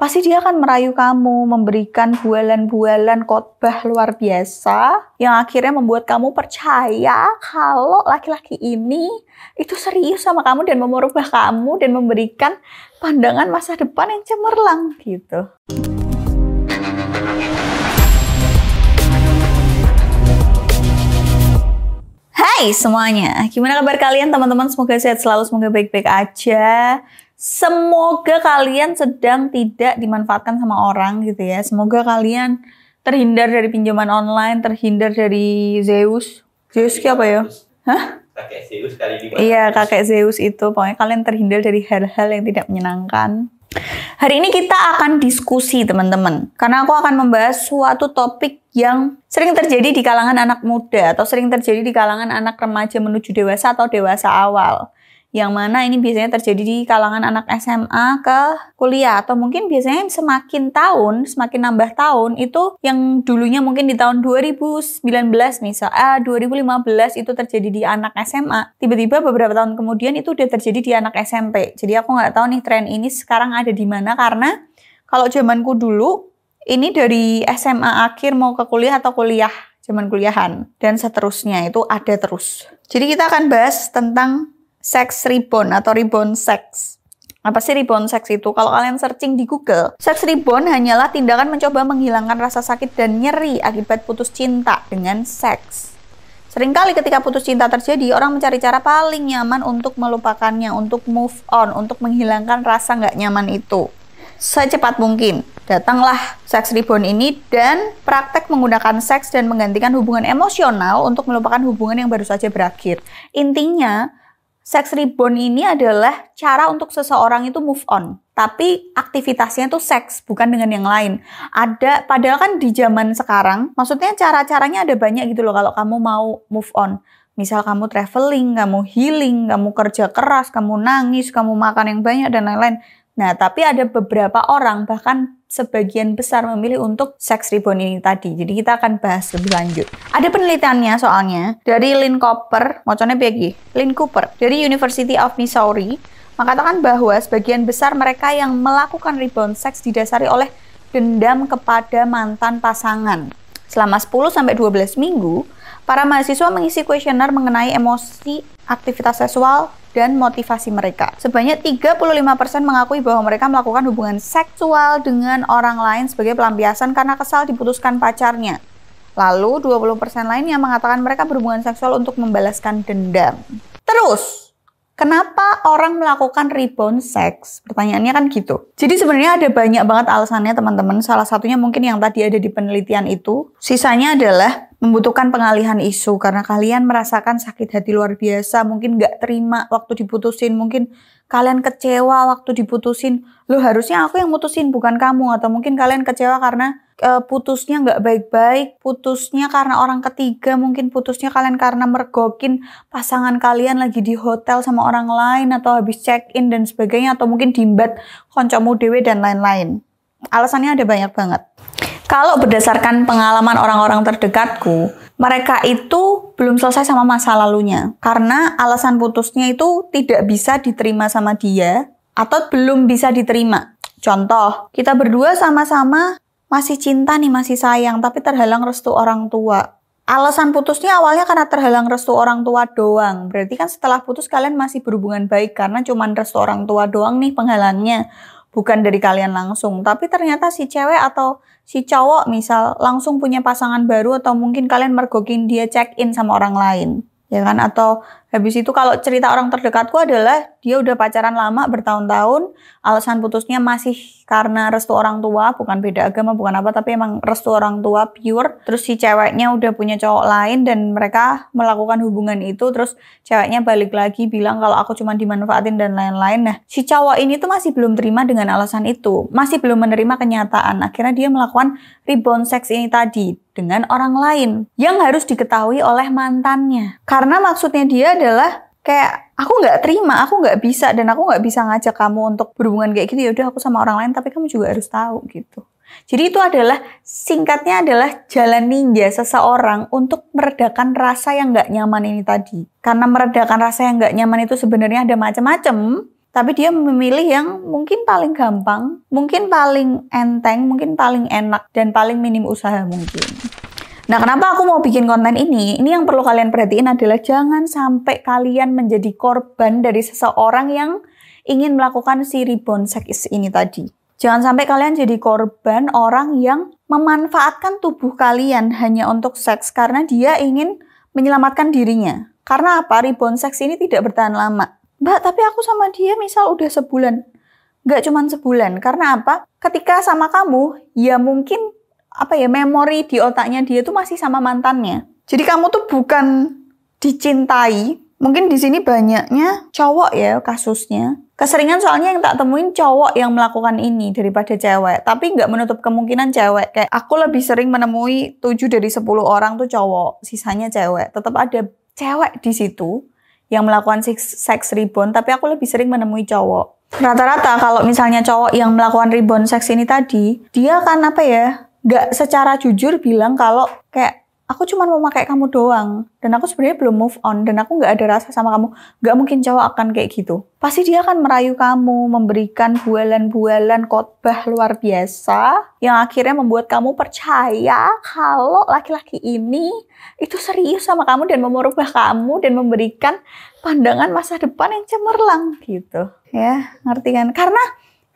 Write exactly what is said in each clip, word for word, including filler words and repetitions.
pasti dia akan merayu kamu, memberikan bualan-bualan khotbah luar biasa yang akhirnya membuat kamu percaya kalau laki-laki ini itu serius sama kamu dan mau merubah kamu dan memberikan pandangan masa depan yang cemerlang gitu. Hai semuanya, gimana kabar kalian teman-teman? Semoga sehat selalu, semoga baik-baik aja. Semoga kalian sedang tidak dimanfaatkan sama orang gitu ya. Semoga kalian terhindar dari pinjaman online, terhindar dari Zeus. Zeus apa ya? Hah? Kakek Zeus kali ini. Iya, kakek Zeus itu. Pokoknya kalian terhindar dari hal-hal yang tidak menyenangkan. Hari ini kita akan diskusi teman-teman. Karena aku akan membahas suatu topik yang sering terjadi di kalangan anak muda. Atau sering terjadi di kalangan anak remaja menuju dewasa atau dewasa awal. Yang mana ini biasanya terjadi di kalangan anak S M A ke kuliah. Atau mungkin biasanya semakin tahun, semakin nambah tahun, itu yang dulunya mungkin di tahun dua ribu sembilan belas misal, ah, dua ribu lima belas itu terjadi di anak S M A. Tiba-tiba beberapa tahun kemudian itu udah terjadi di anak S M P. Jadi aku nggak tahu nih tren ini sekarang ada di mana. Karena kalau zamanku dulu, ini dari S M A akhir mau ke kuliah atau kuliah, zaman kuliahan. Dan seterusnya itu ada terus. Jadi kita akan bahas tentang sex reborn atau reborn sex. Apa sih reborn sex itu? Kalau kalian searching di Google, sex reborn hanyalah tindakan mencoba menghilangkan rasa sakit dan nyeri akibat putus cinta dengan seks. Seringkali ketika putus cinta terjadi, orang mencari cara paling nyaman untuk melupakannya, untuk move on, untuk menghilangkan rasa nggak nyaman itu secepat mungkin. Datanglah sex reborn ini dan praktek menggunakan seks dan menggantikan hubungan emosional untuk melupakan hubungan yang baru saja berakhir. Intinya, sex reborn ini adalah cara untuk seseorang itu move on. Tapi aktivitasnya itu seks, bukan dengan yang lain. Ada, padahal kan di zaman sekarang, maksudnya cara-caranya ada banyak gitu loh kalau kamu mau move on. Misal kamu traveling, kamu healing, kamu kerja keras, kamu nangis, kamu makan yang banyak, dan lain-lain. Nah, tapi ada beberapa orang, bahkan sebagian besar memilih untuk sex reborn ini tadi. Jadi kita akan bahas lebih lanjut. Ada penelitiannya soalnya dari Lynn Cooper, moconnya Peggy, Lynn Cooper dari University of Missouri mengatakan bahwa sebagian besar mereka yang melakukan reborn sex didasari oleh dendam kepada mantan pasangan. Selama sepuluh sampai dua belas minggu, para mahasiswa mengisi kuesioner mengenai emosi, aktivitas seksual, dan motivasi mereka. Sebanyak tiga puluh lima persen mengakui bahwa mereka melakukan hubungan seksual dengan orang lain sebagai pelampiasan karena kesal diputuskan pacarnya. Lalu dua puluh persen lainnya mengatakan mereka berhubungan seksual untuk membalaskan dendam. Terus, kenapa orang melakukan reborn sex? Pertanyaannya kan gitu. Jadi sebenarnya ada banyak banget alasannya teman-teman. Salah satunya mungkin yang tadi ada di penelitian itu. Sisanya adalah membutuhkan pengalihan isu karena kalian merasakan sakit hati luar biasa, mungkin nggak terima waktu diputusin, mungkin kalian kecewa waktu diputusin, lo harusnya aku yang mutusin bukan kamu, atau mungkin kalian kecewa karena e, putusnya nggak baik-baik, putusnya karena orang ketiga, mungkin putusnya kalian karena mergokin pasangan kalian lagi di hotel sama orang lain atau habis check-in dan sebagainya, atau mungkin diimbat koncomu dewe dan lain-lain. Alasannya ada banyak banget. Kalau berdasarkan pengalaman orang-orang terdekatku, mereka itu belum selesai sama masa lalunya. Karena alasan putusnya itu tidak bisa diterima sama dia atau belum bisa diterima. Contoh, kita berdua sama-sama masih cinta nih, masih sayang, tapi terhalang restu orang tua. Alasan putusnya awalnya karena terhalang restu orang tua doang. Berarti kan setelah putus kalian masih berhubungan baik karena cuma restu orang tua doang nih penghalangnya. Bukan dari kalian langsung, tapi ternyata si cewek atau si cowok misal langsung punya pasangan baru, atau mungkin kalian mergokin dia check-in sama orang lain, ya kan? Atau habis itu kalau cerita orang terdekatku adalah dia udah pacaran lama bertahun-tahun, alasan putusnya masih karena restu orang tua, bukan beda agama, bukan apa, tapi emang restu orang tua pure. Terus si ceweknya udah punya cowok lain dan mereka melakukan hubungan itu, terus ceweknya balik lagi bilang kalau aku cuma dimanfaatin dan lain-lain. Nah, si cowok ini tuh masih belum terima dengan alasan itu, masih belum menerima kenyataan. Akhirnya dia melakukan reborn sex ini tadi dengan orang lain yang harus diketahui oleh mantannya. Karena maksudnya dia adalah kayak, aku nggak terima, aku nggak bisa, dan aku nggak bisa ngajak kamu untuk berhubungan kayak gitu, yaudah aku sama orang lain, tapi kamu juga harus tahu gitu. Jadi itu adalah, singkatnya adalah jalan ninja seseorang untuk meredakan rasa yang nggak nyaman ini tadi. Karena meredakan rasa yang nggak nyaman itu sebenarnya ada macam-macam, Tapi dia memilih yang mungkin paling gampang, mungkin paling enteng, mungkin paling enak, dan paling minim usaha mungkin. Nah, kenapa aku mau bikin konten ini? Ini yang perlu kalian perhatiin adalah jangan sampai kalian menjadi korban dari seseorang yang ingin melakukan si reborn sex ini tadi. Jangan sampai kalian jadi korban orang yang memanfaatkan tubuh kalian hanya untuk seks karena dia ingin menyelamatkan dirinya. Karena apa? Reborn sex ini tidak bertahan lama. Mbak, tapi aku sama dia misal udah sebulan. Nggak cuman sebulan. Karena apa? Ketika sama kamu, ya mungkin apa ya, memori di otaknya dia tuh masih sama mantannya. Jadi kamu tuh bukan dicintai. Mungkin di sini banyaknya cowok ya kasusnya. Keseringan soalnya yang tak temuin cowok yang melakukan ini daripada cewek. Tapi nggak menutup kemungkinan cewek. Kayak aku lebih sering menemui tujuh dari sepuluh orang tuh cowok, sisanya cewek. Tetap ada cewek di situ yang melakukan seks reborn, tapi aku lebih sering menemui cowok. Rata-rata kalau misalnya cowok yang melakukan reborn seks ini tadi, dia kan apa ya, gak secara jujur bilang kalau kayak, aku cuma mau pakai kamu doang, dan aku sebenarnya belum move on, dan aku gak ada rasa sama kamu. Gak mungkin cowok akan kayak gitu. Pasti dia akan merayu kamu, memberikan bualan-bualan khotbah luar biasa, yang akhirnya membuat kamu percaya kalau laki-laki ini itu serius sama kamu, dan merubah kamu, dan memberikan pandangan masa depan yang cemerlang, gitu. Ya, ngerti kan? Karena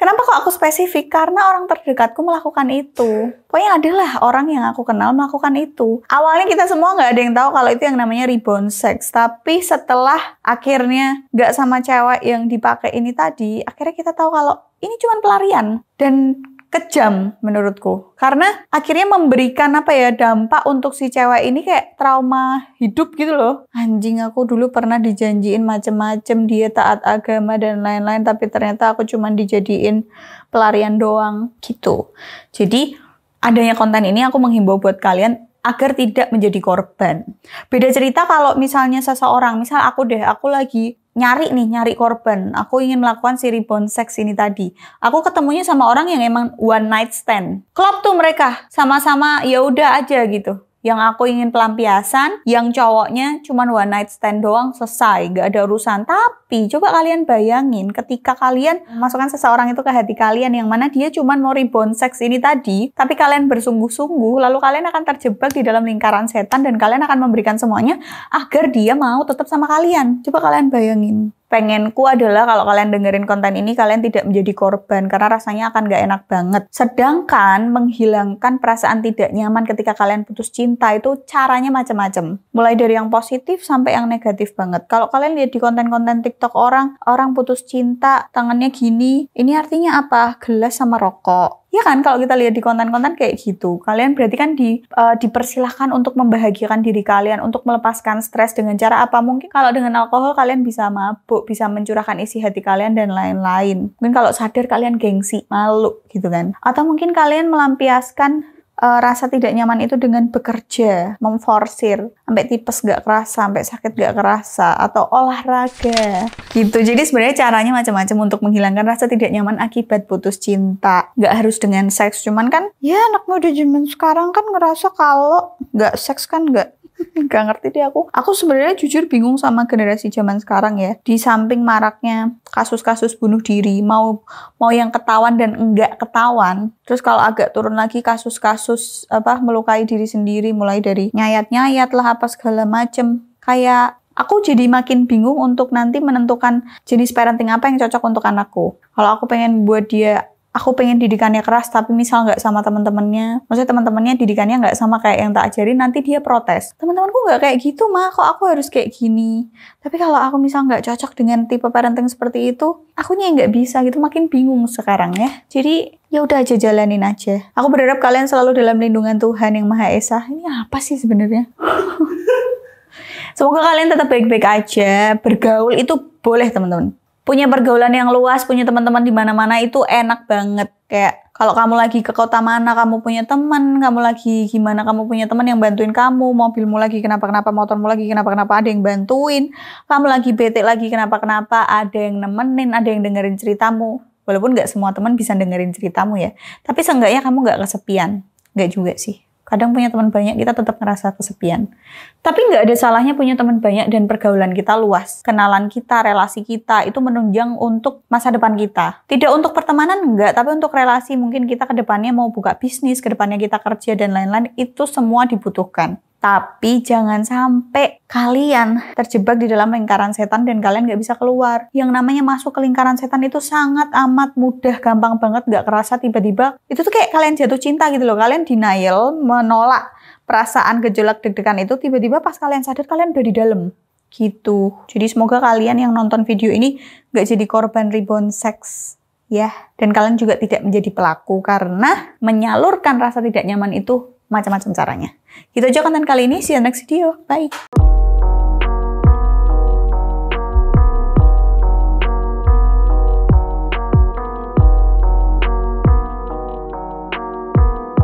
kenapa kok aku spesifik? Karena orang terdekatku melakukan itu. Pokoknya adalah orang yang aku kenal melakukan itu. Awalnya kita semua nggak ada yang tahu kalau itu yang namanya reborn sex. Tapi setelah akhirnya nggak sama cewek yang dipakai ini tadi, akhirnya kita tahu kalau ini cuma pelarian. Dan kejam menurutku. Karena akhirnya memberikan apa ya, dampak untuk si cewek ini kayak trauma hidup gitu loh. Anjing, aku dulu pernah dijanjiin macem-macem, dia taat agama dan lain-lain, tapi ternyata aku cuma dijadiin pelarian doang gitu. Jadi adanya konten ini aku menghimbau buat kalian agar tidak menjadi korban. Beda cerita kalau misalnya seseorang, misal aku deh, aku lagi nyari nih, nyari korban. Aku ingin melakukan si reborn sex ini tadi. Aku ketemunya sama orang yang emang one night stand. Klop tuh mereka. Sama-sama ya udah aja gitu. Yang aku ingin pelampiasan, yang cowoknya cuman one night stand doang, selesai. Gak ada urusan. Tapi coba kalian bayangin ketika kalian masukkan seseorang itu ke hati kalian, yang mana dia cuman mau reborn sex ini tadi, tapi kalian bersungguh-sungguh, lalu kalian akan terjebak di dalam lingkaran setan, dan kalian akan memberikan semuanya agar dia mau tetap sama kalian. Coba kalian bayangin. Pengenku adalah kalau kalian dengerin konten ini, kalian tidak menjadi korban, karena rasanya akan gak enak banget. Sedangkan menghilangkan perasaan tidak nyaman ketika kalian putus cinta itu caranya macam-macam. Mulai dari yang positif sampai yang negatif banget. Kalau kalian lihat di konten-konten TikTok orang, orang putus cinta, tangannya gini, ini artinya apa? Gelas sama rokok. Ya kan, kalau kita lihat di konten-konten kayak gitu, kalian berarti kan di, uh, dipersilahkan untuk membahagiakan diri kalian, untuk melepaskan stres dengan cara apa. Mungkin kalau dengan alkohol kalian bisa mabuk, bisa mencurahkan isi hati kalian dan lain-lain. Mungkin kalau sadar kalian gengsi, malu gitu kan. Atau mungkin kalian melampiaskan uh, rasa tidak nyaman itu dengan bekerja, memforsir, sampai tipes gak kerasa, sampai sakit gak kerasa, atau olahraga. Gitu. Jadi sebenarnya caranya macam-macam untuk menghilangkan rasa tidak nyaman akibat putus cinta. Gak harus dengan seks, cuman kan ya anak muda zaman sekarang kan ngerasa kalau gak seks kan gak gak ngerti deh aku. Aku sebenarnya jujur bingung sama generasi zaman sekarang ya. Di samping maraknya kasus-kasus bunuh diri, mau mau yang ketahuan dan enggak ketahuan. Terus kalau agak turun lagi kasus-kasus apa melukai diri sendiri, mulai dari nyayat-nyayat lah apa segala macem. Kayak aku jadi makin bingung untuk nanti menentukan jenis parenting apa yang cocok untuk anakku. Kalau aku pengen buat dia, aku pengen didikannya keras, tapi misal nggak sama teman-temannya, maksudnya teman-temannya didikannya nggak sama kayak yang tak ajarin, nanti dia protes. Teman-temanku nggak kayak gitu, mah kok aku harus kayak gini. Tapi kalau aku misal nggak cocok dengan tipe parenting seperti itu, akunya nggak bisa gitu, makin bingung sekarang ya. Jadi ya udah aja, jalanin aja. Aku berharap kalian selalu dalam lindungan Tuhan Yang Maha Esa. Ini apa sih sebenarnya? Semoga kalian tetap baik-baik aja. Bergaul itu boleh, teman-teman. Punya pergaulan yang luas, punya teman-teman di mana-mana itu enak banget. Kayak kalau kamu lagi ke kota mana, kamu punya teman, kamu lagi gimana, kamu punya teman yang bantuin kamu, mobilmu lagi kenapa-kenapa, motormu lagi kenapa-kenapa, ada yang bantuin, kamu lagi bete lagi kenapa-kenapa, ada yang nemenin, ada yang dengerin ceritamu. Walaupun nggak semua teman bisa dengerin ceritamu ya, tapi seenggaknya kamu nggak kesepian. Nggak juga sih. Kadang punya teman banyak, kita tetap ngerasa kesepian. Tapi nggak ada salahnya punya teman banyak dan pergaulan kita luas. Kenalan kita, relasi kita, itu menunjang untuk masa depan kita. Tidak untuk pertemanan, enggak. Tapi untuk relasi, mungkin kita ke depannya mau buka bisnis, ke depannya kita kerja, dan lain-lain. Itu semua dibutuhkan. Tapi jangan sampai kalian terjebak di dalam lingkaran setan dan kalian nggak bisa keluar. Yang namanya masuk ke lingkaran setan itu sangat amat mudah, gampang banget, nggak kerasa tiba-tiba. Itu tuh kayak kalian jatuh cinta gitu loh. Kalian denial, menolak perasaan gejolak deg-degan itu, tiba-tiba pas kalian sadar kalian udah di dalam. Gitu. Jadi semoga kalian yang nonton video ini nggak jadi korban rebound seks. Ya. Dan kalian juga tidak menjadi pelaku, karena menyalurkan rasa tidak nyaman itu macam-macam caranya. Itu aja konten kali ini. See you next video. Bye.